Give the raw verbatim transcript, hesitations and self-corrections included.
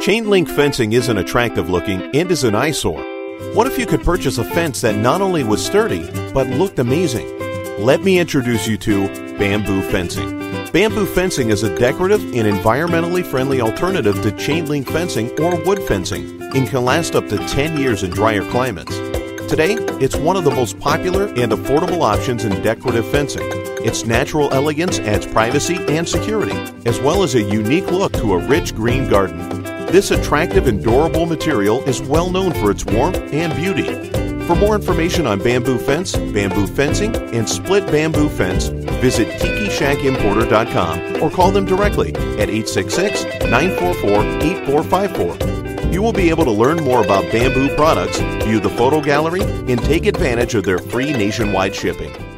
Chain link fencing isn't attractive looking and is an eyesore. What if you could purchase a fence that not only was sturdy, but looked amazing? Let me introduce you to bamboo fencing. Bamboo fencing is a decorative and environmentally friendly alternative to chain link fencing or wood fencing and can last up to ten years in drier climates. Today, it's one of the most popular and affordable options in decorative fencing. Its natural elegance adds privacy and security, as well as a unique look to a rich green garden. This attractive and durable material is well known for its warmth and beauty. For more information on bamboo fence, bamboo fencing, and split bamboo fence, visit tiki shack importer dot com or call them directly at eight six six, nine four four, eight four five four. You will be able to learn more about bamboo products, view the photo gallery, and take advantage of their free nationwide shipping.